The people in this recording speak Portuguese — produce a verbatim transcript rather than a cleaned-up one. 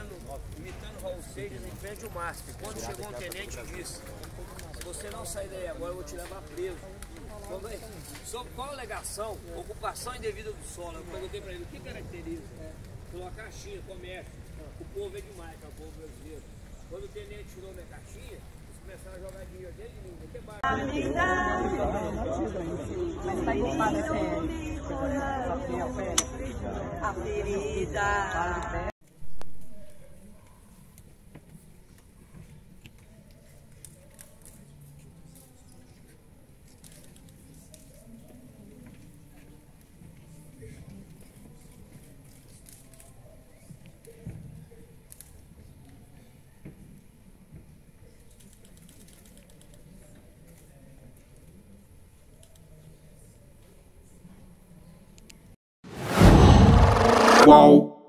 fazendo, imitando Raul Seixas em frente ao MASP. Quando chegou um tenente e disse, se você não sair daí agora, eu vou te levar preso. Sobre qual alegação? Ocupação indevida do solo. Eu perguntei para ele, o que caracteriza? Falou, a caixinha, comércio. O povo é demais, é o povo brasileiro. Quando o tenente tirou minha caixinha, eles começaram a jogar dinheiro desde mim. Mas tá ocupada a ferida. A ferida. Wow.